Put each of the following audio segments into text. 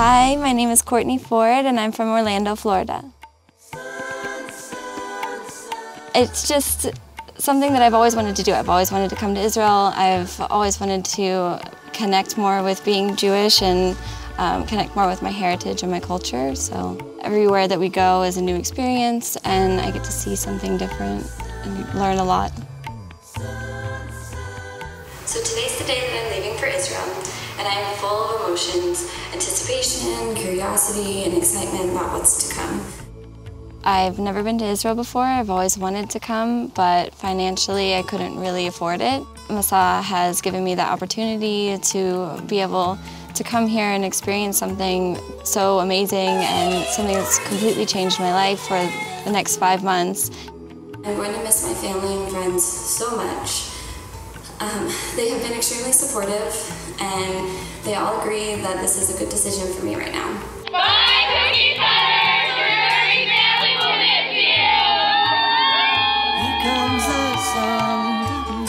Hi, my name is Courtney Ford and I'm from Orlando, Florida. It's just something that I've always wanted to do. I've always wanted to come to Israel. I've always wanted to connect more with being Jewish and connect more with my heritage and my culture. So everywhere that we go is a new experience and I get to see something different and learn a lot. So today's the day that I'm leaving for Israel, and I'm full of emotions, anticipation, curiosity, and excitement about what's to come. I've never been to Israel before. I've always wanted to come, but financially I couldn't really afford it. Masa has given me the opportunity to be able to come here and experience something so amazing and something that's completely changed my life for the next 5 months. I'm going to miss my family and friends so much. They have been extremely supportive, and they all agree that this is a good decision for me right now. Bye, Cookie Cutter! Your very family will miss you! Here comes the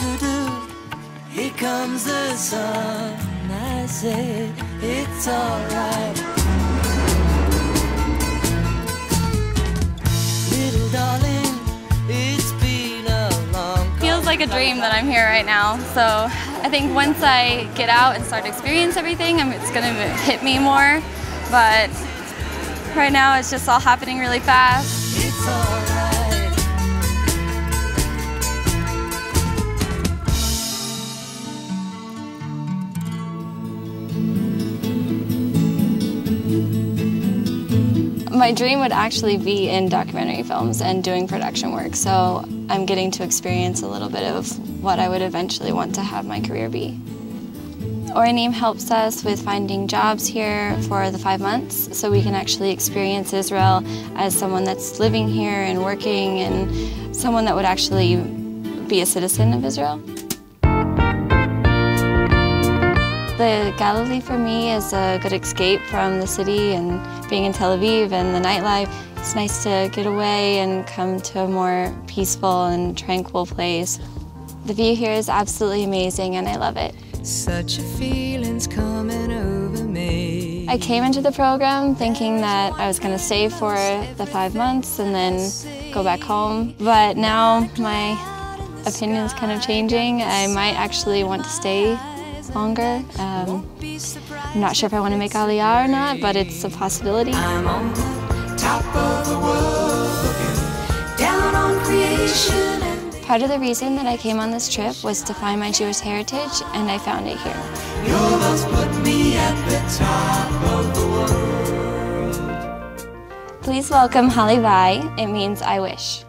sun, doo-doo. Here comes the sun. I said it's alright. Little darling, it's like a dream that I'm here right now. So I think once I get out and start to experience everything, it's gonna hit me more. But right now it's just all happening really fast. It's my dream would actually be in documentary films and doing production work, so I'm getting to experience a little bit of what I would eventually want to have my career be. Oranim helps us with finding jobs here for the 5 months, so we can actually experience Israel as someone that's living here and working and someone that would actually be a citizen of Israel. The Galilee for me is a good escape from the city and being in Tel Aviv and the nightlife. It's nice to get away and come to a more peaceful and tranquil place. The view here is absolutely amazing and I love it. Such a feeling's coming over me. I came into the program thinking that I was going to stay for the 5 months and then go back home, but now my opinion's kind of changing. I might actually want to stay longer. I'm not sure if I want to make Aliyah or not, but it's a possibility. I'm on the top of the world, looking down on creation. Part of the reason that I came on this trip was to find my Jewish heritage, and I found it here. Your love's put me at the top of the world. Please welcome Halivai. It means I wish.